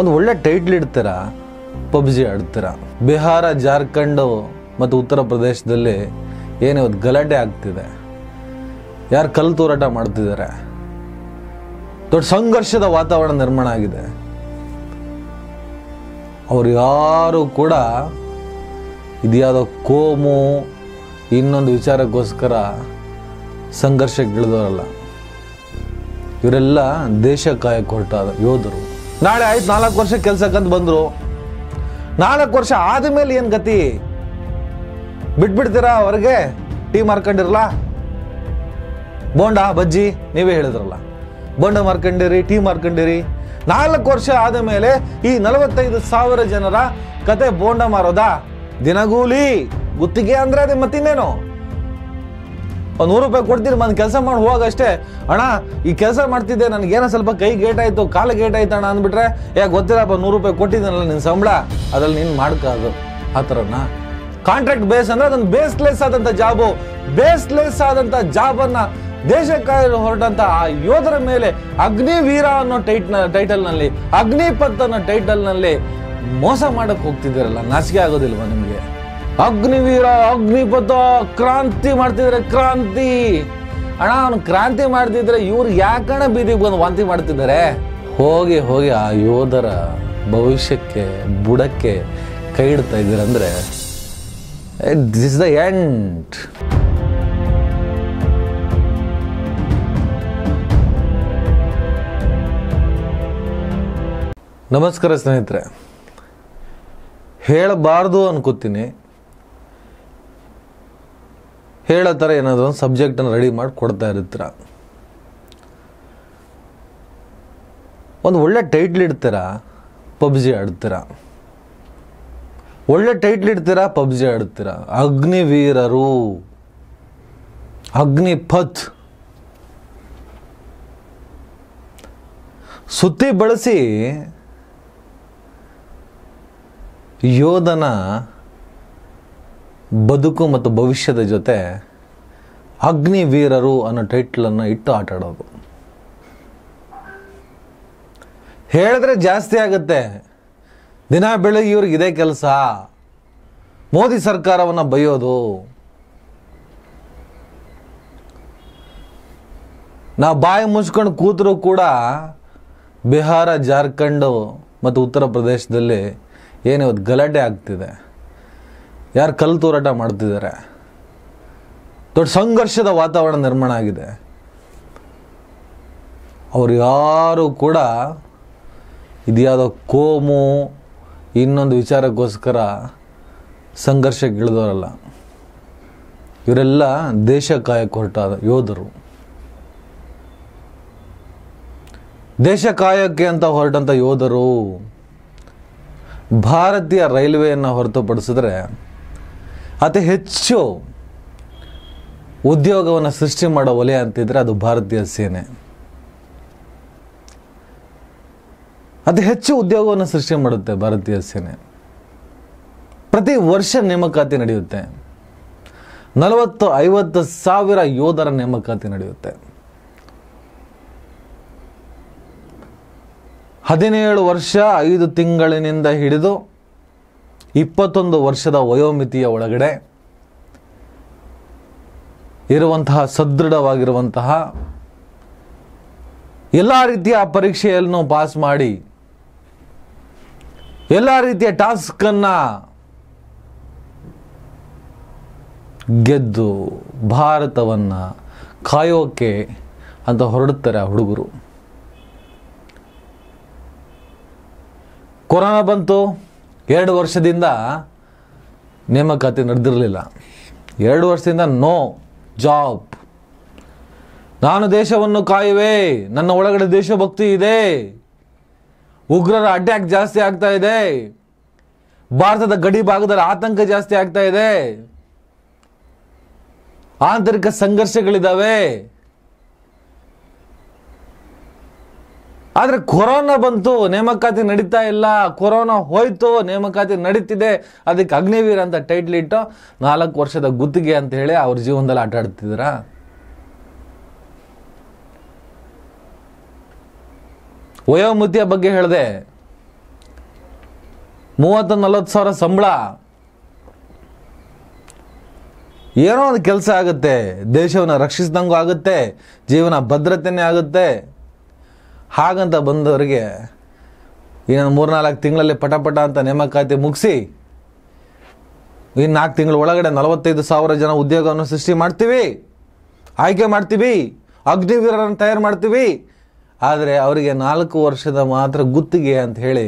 ಒಳ್ಳೆ ಟೈಟ್ಲ್ ಇಡ್ತೀರಾ, ಪಬ್ಜಿ ಆಡ್ತೀರಾ. ಬಿಹಾರ, ಜಾರ್ಖಂಡ್ ಮತ್ತು ಉತ್ತರ ಪ್ರದೇಶದಲ್ಲಿ ಏನೇ ಒಂದು ಗಲಾಟೆ ಆಗ್ತಿದೆ, ಯಾರು ಕಲ್ಲು ತೂರಾಟ ಮಾಡ್ತಿದ್ದಾರೆ, ದೊಡ್ಡ ಸಂಘರ್ಷದ ವಾತಾವರಣ ನಿರ್ಮಾಣ ಆಗಿದೆ. ಅವರು ಯಾರು ಕೂಡ ಇದ್ಯಾವುದೋ ಕೋಮು ಇನ್ನೊಂದು ವಿಚಾರಕ್ಕೋಸ್ಕರ ಸಂಘರ್ಷಕ್ಕಿಳಿದವರಲ್ಲ. ಇವರೆಲ್ಲ ದೇಶ ಕಾಯಕ್ಕೆ ಹೊರಟ ಯೋಧರು. ನಾಳೆ ಆಯ್ತು, 4 ವರ್ಷ ಕೆಲಸಕ್ಕಂತ ಬಂದರು, 4 ವರ್ಷ ಆದಮೇಲೆ ಏನು ಗತಿ? ಬಿಟ್ಬಿಡ್ತೀರಾ ಅವ್ರಿಗೆ? ಟೀ ಮಾರ್ಕೊಂಡಿರಲ್ಲ, ಬೋಂಡ ಬಜ್ಜಿ ನೀವೇ ಹೇಳಿದ್ರಲ್ಲ, ಬೋಂಡ ಮಾರ್ಕೊಂಡಿರಿ, ಟೀ ಮಾರ್ಕೊಂಡಿರಿ. 4 ವರ್ಷ ಆದ ಮೇಲೆ ಈ 45,000 ಜನರ ಕತೆ ಬೋಂಡ ಮಾರೋದಾ? ದಿನಗೂಲಿ ಗುತ್ತಿಗೆ ಅಂದ್ರೆ ಅದೇ ಮತ್ತಿನ್ನೇನು. 100 ರೂಪಾಯಿ ಕೊಡ್ತೀರಿ, ಮನ್ ಕೆಲಸ ಮಾಡಿ ಹೋಗಷ್ಟೇ. ಅಣ್ಣ, ಈ ಕೆಲಸ ಮಾಡ್ತಿದ್ದೆ, ನನಗೇನೋ ಸ್ವಲ್ಪ ಕೈ ಗೇಟಾಯ್ತು, ಕಾಲು ಗೇಟಾಯ್ತು ಅಣ್ಣ ಅಂದ್ಬಿಟ್ರೆ, ಯಾಕೆ ಗೊತ್ತಿರಪ್ಪ 100 ರೂಪಾಯಿ ಕೊಟ್ಟಿದ್ದಾನಲ್ಲ ನಿನ್ನ ಸಂಬಳ, ಅದ್ರಲ್ಲಿ ನೀನು ಮಾಡ್ಕೋದು. ಆ ಥರನ ಕಾಂಟ್ರಾಕ್ಟ್ ಬೇಸ್ ಅಂದ್ರೆ ಅದೊಂದು ಬೇಸ್ಲೆಸ್ ಆದಂಥ ಜಾಬು. ಬೇಸ್ಲೆಸ್ ಆದಂಥ ಜಾಬನ್ನು ದೇಶಕ್ಕಾಗಿ ಹೊರಟಂಥ ಆ ಯೋಧರ ಮೇಲೆ ಅಗ್ನಿವೀರ ಅನ್ನೋ ಟೈಟಲ್ನಲ್ಲಿ, ಅಗ್ನಿಪಥ್ ಅನ್ನೋ ಟೈಟಲ್ನಲ್ಲಿ ಮೋಸ ಮಾಡಕ್ಕೆ ಹೋಗ್ತಿದ್ದೀರಲ್ಲ, ನಾಚಿಕೆ ಆಗೋದಿಲ್ವಾ ನಿಮಗೆ? ಅಗ್ನಿವೀರ, ಅಗ್ನಿಪಥ, ಕ್ರಾಂತಿ ಮಾಡ್ತಿದ್ರೆ ಕ್ರಾಂತಿ. ಅಣ್ಣ, ಅವನು ಕ್ರಾಂತಿ ಮಾಡ್ತಿದ್ರೆ ಇವ್ರು ಯಾಕಣ್ಣ ಬೀದಿಗೆ ಬಂದು ವಾಂತಿ ಮಾಡ್ತಿದ್ದಾರೆ? ಹೋಗಿ ಹೋಗಿ ಆ ಯೋಧರ ಭವಿಷ್ಯಕ್ಕೆ, ಬುಡಕ್ಕೆ ಕೈ ಇಡ್ತಾ ಇದ್ದೀರಂದ್ರೆ ದಿಸ್ ಇಸ್ ದ ಎಂಡ್. ನಮಸ್ಕಾರ ಸ್ನೇಹಿತರೆ. ಹೇಳಬಾರ್ದು ಅನ್ಕೋತೀನಿ, ಹೇಳೋ ಥರ ಏನಾದರೂ ಒಂದು ಸಬ್ಜೆಕ್ಟನ್ನು ರೆಡಿ ಮಾಡಿ ಕೊಡ್ತಾ ಇರ್ತೀರ, ಒಂದು ಒಳ್ಳೆ ಟೈಟ್ಲ್ ಇಡ್ತೀರಾ, ಪಬ್ಜಿ ಆಡ್ತೀರಾ. ಒಳ್ಳೆ ಟೈಟ್ಲ್ ಇಡ್ತೀರಾ, ಪಬ್ಜಿ ಆಡ್ತೀರಾ. ಅಗ್ನಿವೀರರು, ಅಗ್ನಿಪಥ್, ಸುತ್ತಿ ಬಳಸಿ ಯೋಧನ ಬದುಕು ಮತ್ತು ಭವಿಷ್ಯದ ಜೊತೆ ಅಗ್ನಿವೀರರು ಅನ್ನೋ ಟೈಟ್ಲನ್ನು ಇಟ್ಟು ಆಟ ಆಡೋದು. ಹೇಳಿದ್ರೆ ಜಾಸ್ತಿ ಆಗುತ್ತೆ. ದಿನ ಬೆಳಗ್ಗೆ ಇವ್ರಿಗೆ ಇದೇ ಕೆಲಸ, ಮೋದಿ ಸರ್ಕಾರವನ್ನು ಬೈಯೋದು. ನಾವು ಬಾಯಿ ಮುಚ್ಕೊಂಡು ಕೂತರೂ ಕೂಡ ಬಿಹಾರ, ಜಾರ್ಖಂಡ್ ಮತ್ತು ಉತ್ತರ ಪ್ರದೇಶದಲ್ಲಿ ಏನೇ ಒಂದು ಗಲಾಟೆ ಆಗ್ತಿದೆ, ಯಾರು ಕಲ್ಲು ತೂರಾಟ ಮಾಡ್ತಿದ್ದಾರೆ, ದೊಡ್ಡ ಸಂಘರ್ಷದ ವಾತಾವರಣ ನಿರ್ಮಾಣ ಆಗಿದೆ. ಅವರು ಯಾರು ಕೂಡ ಇದ್ಯಾವುದೋ ಕೋಮು ಇನ್ನೊಂದು ವಿಚಾರಕ್ಕೋಸ್ಕರ ಸಂಘರ್ಷಕ್ಕಿಳಿದವರಲ್ಲ. ಇವರೆಲ್ಲ ದೇಶ ಕಾಯಕ್ಕೆ ಹೊರಟ ಯೋಧರು. ದೇಶ ಕಾಯಕ್ಕೆ ಅಂತ ಹೊರಟಂಥ ಯೋಧರು ಭಾರತೀಯ ರೈಲ್ವೆಯನ್ನು ಹೊರತುಪಡಿಸಿದ್ರೆ ಅತಿ ಹೆಚ್ಚು ಉದ್ಯೋಗವನ್ನು ಸೃಷ್ಟಿ ಮಾಡೋ ವಲಯ ಅಂತಿದ್ರೆ ಅದು ಭಾರತೀಯ ಸೇನೆ. ಅತಿ ಹೆಚ್ಚು ಉದ್ಯೋಗವನ್ನು ಸೃಷ್ಟಿ ಮಾಡುತ್ತೆ ಭಾರತೀಯ ಸೇನೆ. ಪ್ರತಿ ವರ್ಷ ನೇಮಕಾತಿ ನಡೆಯುತ್ತೆ, 40,000-50,000 ಯೋಧರ ನೇಮಕಾತಿ ನಡೆಯುತ್ತೆ. 17 ವರ್ಷ 5 ತಿಂಗಳಿನಿಂದ ಹಿಡಿದು 21 ವರ್ಷದ ವಯೋಮಿತಿಯ ಒಳಗಡೆ ಇರುವಂತಹ ಸದೃಢವಾಗಿರುವಂತಹ ಎಲ್ಲ ರೀತಿಯ ಪರೀಕ್ಷೆಯನ್ನು ಪಾಸ್ ಮಾಡಿ ಎಲ್ಲ ರೀತಿಯ ಟಾಸ್ಕನ್ನು ಗೆದ್ದು ಭಾರತವನ್ನು ಕಾಯೋಕೆ ಅಂತ ಹೊರಡುತ್ತಾರೆ ಆ ಹುಡುಗರು. ಕೊರೋನಾ ಬಂತು, 2 ವರ್ಷದಿಂದ ನೇಮಕಾತಿ ನಡೆದಿರಲಿಲ್ಲ. 2 ವರ್ಷದಿಂದ ನೋ ಜಾಬ್. ನಾನು ದೇಶವನ್ನು ಕಾಯುವೆ, ನನ್ನ ಒಳಗಡೆ ದೇಶಭಕ್ತಿ ಇದೆ, ಉಗ್ರರ ಅಟ್ಯಾಕ್ ಜಾಸ್ತಿ ಆಗ್ತಾ ಇದೆ, ಭಾರತದ ಗಡಿ ಭಾಗದಲ್ಲಿ ಆತಂಕ ಜಾಸ್ತಿ ಆಗ್ತಾ ಇದೆ, ಆಂತರಿಕ ಸಂಘರ್ಷಗಳಿದ್ದಾವೆ. ಆದರೆ ಕೊರೋನಾ ಬಂತು, ನೇಮಕಾತಿ ನಡೀತಾ ಇಲ್ಲ. ಕೊರೋನಾ ಹೋಯ್ತು, ನೇಮಕಾತಿ ನಡೀತಿದೆ, ಅದಕ್ಕೆ ಅಗ್ನಿವೀರ ಅಂತ ಟೈಟ್ಲ್ ಇಟ್ಟು 4 ವರ್ಷದ ಗುತ್ತಿಗೆ ಅಂತ ಹೇಳಿ ಅವ್ರ ಜೀವನದಲ್ಲಿ ಆಟ ಆಡ್ತಿದ್ದೀರಾ? ವಯೋಮಿತಿಯ ಬಗ್ಗೆ ಹೇಳಿದೆ, 30-40 ಸಾವಿರ ಸಂಬಳ ಏನೋ ಒಂದು ಕೆಲಸ ಆಗುತ್ತೆ, ದೇಶವನ್ನ ರಕ್ಷಿಸಿದಂಗೂ ಆಗುತ್ತೆ, ಜೀವನ ಭದ್ರತೆನೇ ಆಗುತ್ತೆ. ಹಾಗಂತ ಬಂದವರಿಗೆ ಇನ್ನು 3-4 ತಿಂಗಳಲ್ಲಿ ಪಟಪಟ ಅಂತ ನೇಮಕಾತಿ ಮುಗಿಸಿ ಇನ್ನು 4 ತಿಂಗಳ ಒಳಗಡೆ 45,000 ಜನ ಉದ್ಯೋಗವನ್ನು ಸೃಷ್ಟಿ ಮಾಡ್ತೀವಿ, ಆಯ್ಕೆ ಮಾಡ್ತೀವಿ, ಅಗ್ನಿವೀರರನ್ನು ತಯಾರು ಮಾಡ್ತೀವಿ. ಆದರೆ ಅವರಿಗೆ 4 ವರ್ಷದ ಮಾತ್ರ ಗುತ್ತಿಗೆ ಅಂತ ಹೇಳಿ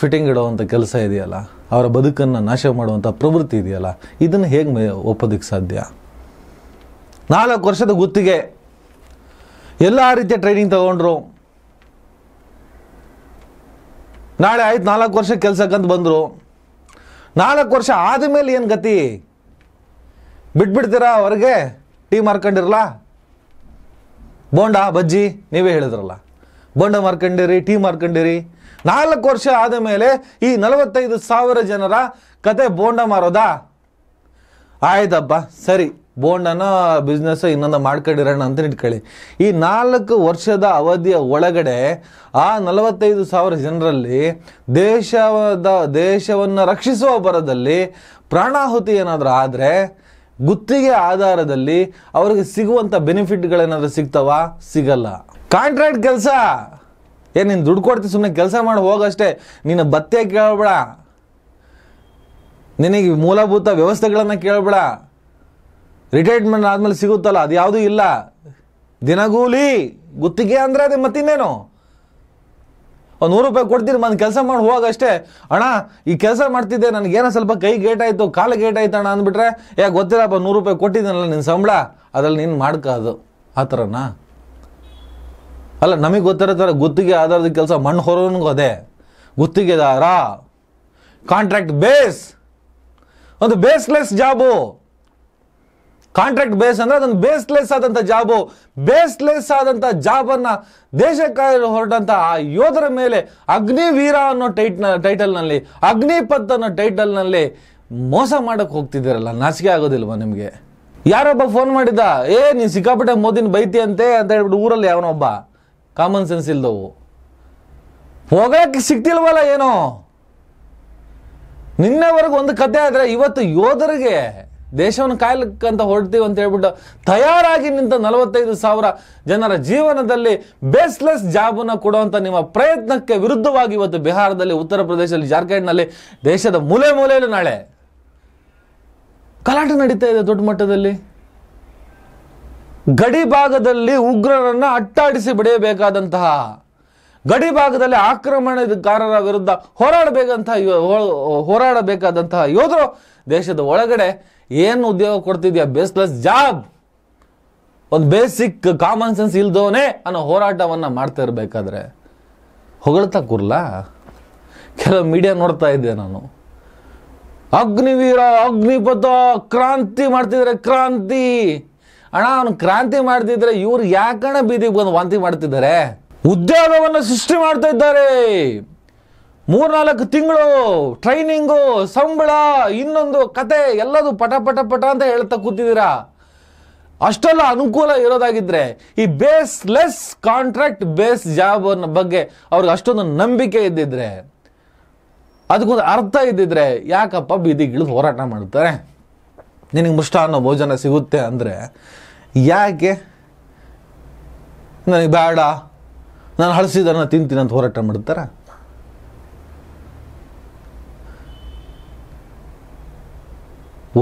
ಫಿಟ್ಟಿಂಗ್ ಇಡುವಂಥ ಕೆಲಸ ಇದೆಯಲ್ಲ, ಅವರ ಬದುಕನ್ನು ನಾಶ ಮಾಡುವಂಥ ಪ್ರವೃತ್ತಿ ಇದೆಯಲ್ಲ, ಇದನ್ನು ಹೇಗೆ ಒಪ್ಪೋದಕ್ಕೆ ಸಾಧ್ಯ? 4 ವರ್ಷದ ಗುತ್ತಿಗೆ, ಎಲ್ಲ ರೀತಿಯ ಟ್ರೈನಿಂಗ್ ತಗೊಂಡ್ರು, ನಾಳೆ ಆಯ್ತು 4 ವರ್ಷ ಕೆಲಸಕ್ಕಂತ ಬಂದರು, 4 ವರ್ಷ ಆದಮೇಲೆ ಏನು ಗತಿ? ಬಿಟ್ಬಿಡ್ತೀರಾ ಅವ್ರಿಗೆ? ಟೀ ಮಾರ್ಕೊಂಡಿರಲ್ಲ, ಬೋಂಡ ಬಜ್ಜಿ ನೀವೇ ಹೇಳಿದ್ರಲ್ಲ, ಬೋಂಡ ಮಾರ್ಕೊಂಡಿರಿ, ಟೀ ಮಾರ್ಕೊಂಡಿರಿ. 4 ವರ್ಷ ಆದಮೇಲೆ ಈ 45,000 ಜನರ ಕತೆ ಬೋಂಡ ಮಾರೋದಾ? ಆಯ್ತಪ್ಪ ಸರಿ, ಬೋಂಡನ ಬಿಸ್ನೆಸ್ ಇನ್ನೊಂದು ಮಾಡ್ಕೊಂಡಿರೋಣ ಅಂತ ಇಟ್ಕೊಳ್ಳಿ. ಈ 4 ವರ್ಷದ ಅವಧಿಯ ಒಳಗಡೆ ಆ 45,000 ಜನರಲ್ಲಿ ದೇಶವನ್ನು ರಕ್ಷಿಸುವ ಬರದಲ್ಲಿ ಪ್ರಾಣಾಹುತಿ ಏನಾದರೂ ಆದರೆ ಗುತ್ತಿಗೆ ಆಧಾರದಲ್ಲಿ ಅವರಿಗೆ ಸಿಗುವಂಥ ಬೆನಿಫಿಟ್ಗಳೇನಾದರೂ ಸಿಗ್ತಾವಾ? ಸಿಗಲ್ಲ. ಕಾಂಟ್ರಾಕ್ಟ್ ಕೆಲಸ ಏನು, ನೀನು ದುಡ್ಡು ಕೊಡ್ತೀವಿ, ಸುಮ್ಮನೆ ಕೆಲಸ ಮಾಡಿ ಹೋಗಷ್ಟೇ, ನೀನು ಬತ್ತೆ ಕೇಳಬೇಡ, ನಿನಗೆ ಮೂಲಭೂತ ವ್ಯವಸ್ಥೆಗಳನ್ನು ಕೇಳಬೇಡ. ರಿಟೈರ್ಮೆಂಟ್ ಆದಮೇಲೆ ಸಿಗುತ್ತಲ್ಲ ಅದು ಯಾವುದೂ ಇಲ್ಲ. ದಿನಗೂಲಿ ಗುತ್ತಿಗೆ ಅಂದರೆ ಅದೇ ಮತ್ತಿನ್ನೇನು, ಒಂದು 100 ರೂಪಾಯಿ ಕೊಡ್ತೀರಿ, ಬಂದು ಕೆಲಸ ಮಾಡಿ ಹೋಗಷ್ಟೇ. ಅಣ್ಣ ಈ ಕೆಲಸ ಮಾಡ್ತಿದ್ದೆ, ನನಗೇನೋ ಸ್ವಲ್ಪ ಕೈ ಗೇಟಾಯಿತು, ಕಾಲು ಗೇಟಾಯ್ತು ಅಣ್ಣ ಅಂದ್ಬಿಟ್ರೆ, ಯಾಕೆ ಗೊತ್ತಿಲ್ಲಪ್ಪ 100 ರೂಪಾಯಿ ಕೊಟ್ಟಿದ್ದೀನಲ್ಲ ನಿನ್ನ ಸಂಬಳ, ಅದರಲ್ಲಿ ನೀನು ಮಾಡ್ಕೋದು. ಆ ಥರನಾ? ಅಲ್ಲ, ನಮಗೆ ಗೊತ್ತಿರೋ ಥರ ಗುತ್ತಿಗೆ ಆಧಾರದ ಕೆಲಸ ಮಣ್ಣು ಹೊರವನಿಗೂ ಅದೇ ಗುತ್ತಿಗೆದಾರ, ಕಾಂಟ್ರಾಕ್ಟ್ ಬೇಸ್, ಒಂದು ಬೇಸ್ಲೆಸ್ ಜಾಬು. ಕಾಂಟ್ರಾಕ್ಟ್ ಬೇಸ್ ಅಂದರೆ ಅದೊಂದು ಬೇಸ್ಲೆಸ್ ಆದಂಥ ಜಾಬು. ಬೇಸ್ಲೆಸ್ ಆದಂಥ ಜಾಬನ್ನು ದೇಶಕ್ಕಾಗಿ ಹೊರಟಂಥ ಆ ಯೋಧರ ಮೇಲೆ ಅಗ್ನಿವೀರ ಅನ್ನೋ ಟೈಟಲ್ನಲ್ಲಿ, ಅಗ್ನಿಪಥ್ ಅನ್ನೋ ಟೈಟಲ್ನಲ್ಲಿ ಮೋಸ ಮಾಡೋಕ್ಕೆ ಹೋಗ್ತಿದ್ದೀರಲ್ಲ, ನಾಚಿಕೆ ಆಗೋದಿಲ್ವ ನಿಮಗೆ? ಯಾರೊಬ್ಬ ಫೋನ್ ಮಾಡಿದ್ದ, ಏ ನೀನು ಸಿಕ್ಕಾಪಟ್ಟೆ ಮೋದಿನ ಬೈತಿ ಅಂತೆ ಅಂತ ಹೇಳ್ಬಿಟ್ಟು, ಊರಲ್ಲಿ ಯಾವನೊಬ್ಬ ಕಾಮನ್ ಸೆನ್ಸ್ ಇಲ್ದವು, ಹೋಗೋಕ್ಕೆ ಸಿಗ್ತಿಲ್ವಲ್ಲ ಏನೋ. ನಿನ್ನೆವರೆಗೂ ಒಂದು ಕತೆ ಆದರೆ ಇವತ್ತು ಯೋಧರಿಗೆ ದೇಶವನ್ನು ಕಾಯ್ಲಿಕ್ಕಂತ ಹೊರಡ್ತೀವಿ ಅಂತ ಹೇಳ್ಬಿಟ್ಟು ತಯಾರಾಗಿ ನಿಂತ 45,000 ಜನರ ಜೀವನದಲ್ಲಿ ಬೇಸ್ಲೆಸ್ ಜಾಬನ್ನು ಕೊಡುವಂಥ ನಿಮ್ಮ ಪ್ರಯತ್ನಕ್ಕೆ ವಿರುದ್ಧವಾಗಿ ಇವತ್ತು ಬಿಹಾರದಲ್ಲಿ, ಉತ್ತರ ಪ್ರದೇಶದಲ್ಲಿ, ಜಾರ್ಖಂಡ್ನಲ್ಲಿ, ದೇಶದ ಮೂಲೆ ಮೂಲೆಯಲ್ಲೂ ನಾಳೆ ಕಲಾಟ ನಡೀತಾ ಇದೆ ದೊಡ್ಡ ಮಟ್ಟದಲ್ಲಿ. ಗಡಿ ಭಾಗದಲ್ಲಿ ಉಗ್ರರನ್ನು ಅಟ್ಟಾಡಿಸಿ ಬಿಡಬೇಕಾದಂತಹ, ಗಡಿ ಭಾಗದಲ್ಲಿ ಆಕ್ರಮಣಕಾರರ ವಿರುದ್ಧ ಹೋರಾಡಬೇಕಾದಂತಹ ಯೋಧರು ದೇಶದ ಒಳಗಡೆ ಏನು ಉದ್ಯೋಗ ಕೊಡ್ತಿದ್ಯಾ? ಬೇಸ್ಲೆಸ್ ಜಾಬ್, ಒಂದು ಬೇಸಿಕ್ ಕಾಮನ್ ಸೆನ್ಸ್ ಇಲ್ದೋನೆ ಅನ್ನೋ ಹೋರಾಟವನ್ನು ಮಾಡ್ತಾ ಇರಬೇಕಾದ್ರೆ ಹೊಗಳ್ತಾ ಕೂರ್ಲಾ? ಕೆಲವು ಮೀಡಿಯಾ ನೋಡ್ತಾ ಇದ್ದೆ ನಾನು, ಅಗ್ನಿವೀರ, ಅಗ್ನಿಪಥ, ಕ್ರಾಂತಿ ಮಾಡ್ತಿದ್ರೆ ಕ್ರಾಂತಿ. ಅಣ್ಣ, ಅವನು ಕ್ರಾಂತಿ ಮಾಡ್ತಿದ್ರೆ ಇವ್ರು ಯಾಕಣ್ಣ ಬೀದಿಗೆ ಬಂದು ವಾಂತಿ ಮಾಡ್ತಿದ್ದಾರೆ? ಉದ್ಯೋಗವನ್ನು ಸೃಷ್ಟಿ ಮಾಡ್ತಾ ಇದ್ದಾರೆ. 3-4 ತಿಂಗಳು ಟ್ರೈನಿಂಗು, ಸಂಬಳ, ಇನ್ನೊಂದು ಕತೆ, ಎಲ್ಲದೂ ಪಟ ಪಟ ಪಟ ಅಂತ ಹೇಳ್ತಾ ಕೂತಿದ್ದೀರಾ. ಅಷ್ಟೆಲ್ಲ ಅನುಕೂಲ ಇರೋದಾಗಿದ್ದರೆ ಈ ಬೇಸ್ಲೆಸ್ ಕಾಂಟ್ರಾಕ್ಟ್ ಬೇಸ್ ಜಾಬ್ ಬಗ್ಗೆ ಅವ್ರಿಗೆ ಅಷ್ಟೊಂದು ನಂಬಿಕೆ ಇದ್ದಿದ್ರೆ, ಅದಕ್ಕೊಂದು ಅರ್ಥ ಇದ್ದಿದ್ರೆ, ಯಾಕಪ್ಪ ಬೀದಿಗಿಳಿದು ಹೋರಾಟ ಮಾಡ್ತಾರೆ? ನಿನಗೆ ಮೃಷ್ಟಾನ್ನ ಭೋಜನ ಸಿಗುತ್ತೆ ಅಂದರೆ ಯಾಕೆ ನನಗೆ ಬೇಡ, ನಾನು ಹಳಸಿದನ್ನು ತಿಂತೀನಿ ಅಂತ ಹೋರಾಟ ಮಾಡ್ತಾರೆ?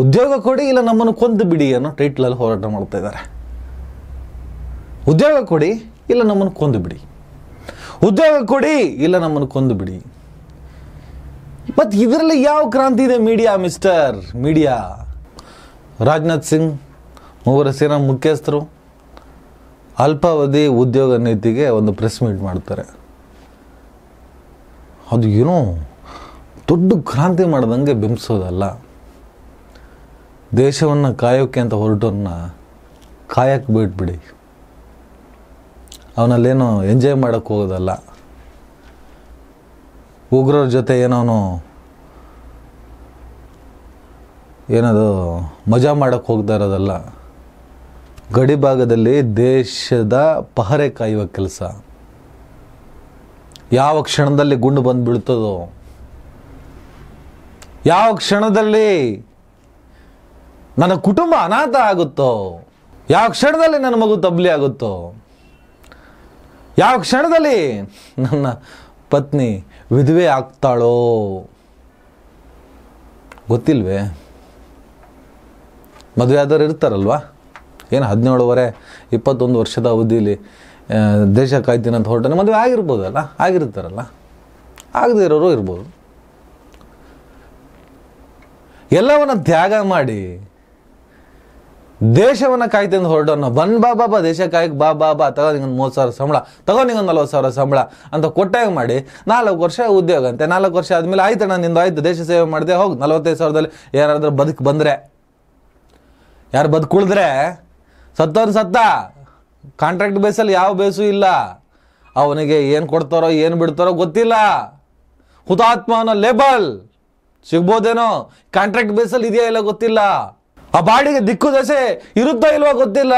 ಉದ್ಯೋಗ ಕೊಡಿ, ಇಲ್ಲ ನಮ್ಮನ್ನು ಕೊಂದು ಬಿಡಿ ಅನ್ನೋ ಟೈಟ್ಲಲ್ಲಿ ಹೋರಾಟ ಮಾಡ್ತಾ ಇದ್ದಾರೆ. ಉದ್ಯೋಗ ಕೊಡಿ, ಇಲ್ಲ ನಮ್ಮನ್ನು ಕೊಂದು ಬಿಡಿ, ಉದ್ಯೋಗ ಕೊಡಿ, ಇಲ್ಲ ನಮ್ಮನ್ನು ಕೊಂದು ಬಿಡಿ. ಮತ್ತು ಇದರಲ್ಲಿ ಯಾವ ಕ್ರಾಂತಿ ಇದೆ? Media mister media, Rajnath Singh 3 ಸೇನಾ ಮುಖ್ಯಸ್ಥರು ಅಲ್ಪಾವಧಿ ಉದ್ಯೋಗ ನೀತಿಗೆ ಒಂದು ಪ್ರೆಸ್ ಮೀಟ್ ಮಾಡ್ತಾರೆ. ಅದು ಏನೋ ದೊಡ್ಡ ಕ್ರಾಂತಿ ಮಾಡ್ದಂಗೆ ಬಿಂಬಿಸೋದಲ್ಲ, ದೇಶವನ್ನು ಕಾಯೋಕ್ಕೆ ಅಂತ ಹೊರಟೋನ್ನ ಕಾಯಕ್ಕೆ ಬಿಟ್ಬಿಡಿ, ಅವನಲ್ಲೇನೋ ಎಂಜಾಯ್ ಮಾಡೋಕ್ಕೆ ಹೋಗೋದಲ್ಲ, ಉಗ್ರರ ಜೊತೆ ಏನದು ಮಜಾ ಮಾಡೋಕ್ಕೆ ಹೋಗ್ತಾ ಇರೋದಲ್ಲ, ಗಡಿ ಭಾಗದಲ್ಲಿ ದೇಶದ ಪಹರೆ ಕಾಯುವ ಕೆಲಸ. ಯಾವ ಕ್ಷಣದಲ್ಲಿ ಗುಂಡು ಬಂದು ಬಿಡ್ತದೋ, ಯಾವ ಕ್ಷಣದಲ್ಲಿ ನನ್ನ ಕುಟುಂಬ ಅನಾಥ ಆಗುತ್ತೋ, ಯಾವ ಕ್ಷಣದಲ್ಲಿ ನನ್ನ ಮಗು ತಬ್ಲಿ ಆಗುತ್ತೋ, ಯಾವ ಕ್ಷಣದಲ್ಲಿ ನನ್ನ ಪತ್ನಿ ವಿಧವೆ ಆಗ್ತಾಳೋ ಗೊತ್ತಿಲ್ವೇ? ಮದುವೆ ಆದವರು ಇರ್ತಾರಲ್ವಾ, ಏನು 17 21 ವರ್ಷದ ಅವಧಿಯಲ್ಲಿ ದೇಶ ಕಾಯ್ತೀನಿ ಅಂತ ಹೊರಟನೆ ಮದುವೆ ಆಗಿರ್ಬೋದಲ್ಲ, ಆಗಿರ್ತಾರಲ್ಲ, ಆಗದೇ ಇರೋರು ಇರ್ಬೋದು. ಎಲ್ಲವನ್ನ ತ್ಯಾಗ ಮಾಡಿ ದೇಶವನ್ನು ಕಾಯ್ತಂದು ಹೊರಡೋಣ, ಬಂದು ಬಾ ಬಾಬಾ ದೇಶ ಕಾಯಕ್ಕೆ ಬಾ ಬಾಬಾ, ತಗೋ ನಿಂಗೊಂದು 30,000 ಸಂಬಳ, ತಗೋ ನಿಂಗೊಂದು 40,000 ಸಂಬಳ ಅಂತ ಕೊಟ್ಟಾಗ ಮಾಡಿ 4 ವರ್ಷ ಉದ್ಯೋಗ ಅಂತೆ. 4 ವರ್ಷ ಆದಮೇಲೆ ಆಯ್ತಣ್ಣ ನಿಂದು ಆಯಿತು, ದೇಶ ಸೇವೆ ಮಾಡಿದೆ, ಹೋಗಿ 45,000ದಲ್ಲಿ ಯಾರಾದರೂ ಬದುಕು ಬಂದರೆ, ಯಾರು ಬದುಕುಳಿದ್ರೆ, ಸತ್ತವ್ರು ಸತ್ತ, ಕಾಂಟ್ರಾಕ್ಟ್ ಬೇಸಲ್ಲಿ ಯಾವ ಬೇಸು ಇಲ್ಲ, ಅವನಿಗೆ ಏನು ಕೊಡ್ತಾರೋ ಏನು ಬಿಡ್ತಾರೋ ಗೊತ್ತಿಲ್ಲ. ಹುತಾತ್ಮ ಅನ್ನೋ ಲೇಬಲ್ ಸಿಗ್ಬೋದೇನೋ, ಕಾಂಟ್ರಾಕ್ಟ್ ಬೇಸಲ್ಲಿ ಇದೆಯಾ ಇಲ್ಲ ಗೊತ್ತಿಲ್ಲ, ಆ ಬಾಡಿಗೆ ದಿಕ್ಕು ದಸೆ ಇರುತ್ತೋ ಇಲ್ವೋ ಗೊತ್ತಿಲ್ಲ.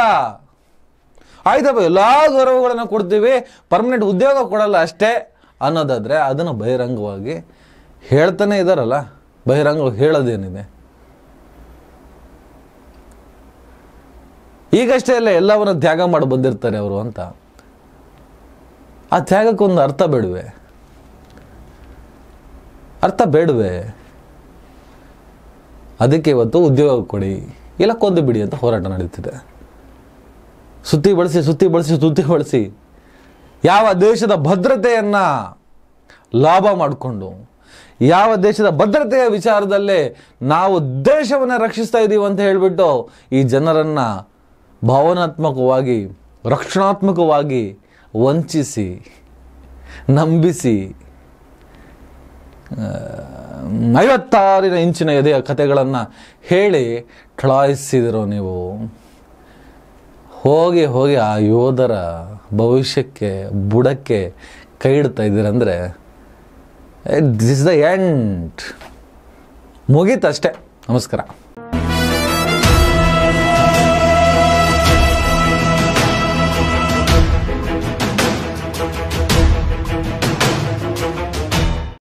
ಆಯ್ತಪ್ಪ ಎಲ್ಲ ಗೌರವಗಳನ್ನು ಕೊಡ್ತೀವಿ, ಪರ್ಮನೆಂಟ್ ಉದ್ಯೋಗ ಕೊಡಲ್ಲ ಅಷ್ಟೇ ಅನ್ನೋದಾದರೆ ಅದನ್ನು ಬಹಿರಂಗವಾಗಿ ಹೇಳ್ತಾನೆ ಇದ್ದಾರಲ್ಲ, ಬಹಿರಂಗವಾಗಿ ಹೇಳೋದೇನಿದೆ? ಈಗಷ್ಟೇ ಅಲ್ಲ ಎಲ್ಲವನ್ನು ತ್ಯಾಗ ಮಾಡಿ ಬಂದಿರ್ತಾರೆ ಅವರು ಅಂತ, ಆ ತ್ಯಾಗಕ್ಕೊಂದು ಅರ್ಥ ಬೇಡವೆ? ಅರ್ಥ ಬೇಡವೆ? ಅದಕ್ಕೆ ಇವತ್ತು ಉದ್ಯೋಗ ಕೊಡಿ ಇಲ್ಲ ಕೊಂದು ಬಿಡಿ ಅಂತ ಹೋರಾಟ ನಡೀತಿದೆ. ಸುತ್ತಿ ಬಳಸಿ ಸುತ್ತಿ ಬಳಸಿ ಸುತ್ತಿ ಬಳಸಿ ಯಾವ ದೇಶದ ಭದ್ರತೆಯನ್ನು ಲಾಭ ಮಾಡಿಕೊಂಡು, ಯಾವ ದೇಶದ ಭದ್ರತೆಯ ವಿಚಾರದಲ್ಲೇ ನಾವು ದೇಶವನ್ನು ರಕ್ಷಿಸ್ತಾ ಇದ್ದೀವಿ ಅಂತ ಹೇಳಿಬಿಟ್ಟು ಈ ಜನರನ್ನು ಭಾವನಾತ್ಮಕವಾಗಿ ರಕ್ಷಣಾತ್ಮಕವಾಗಿ ವಂಚಿಸಿ ನಂಬಿಸಿ 56 ಇಂಚಿನ ಎದೆಯ ಕಥೆಗಳನ್ನು ಹೇಳಿ ಠಳಾಯಿಸಿದಿರೋ ನೀವು. ಹೋಗಿ ಹೋಗಿ ಆ ಯೋಧರ ಭವಿಷ್ಯಕ್ಕೆ ಬುಡಕ್ಕೆ ಕೈ ಇಡ್ತಾ ಇದ್ದೀರಂದರೆ ದಿಸ್ ದ ಎಂಡ್, ಮುಗೀತಷ್ಟೇ. ನಮಸ್ಕಾರ.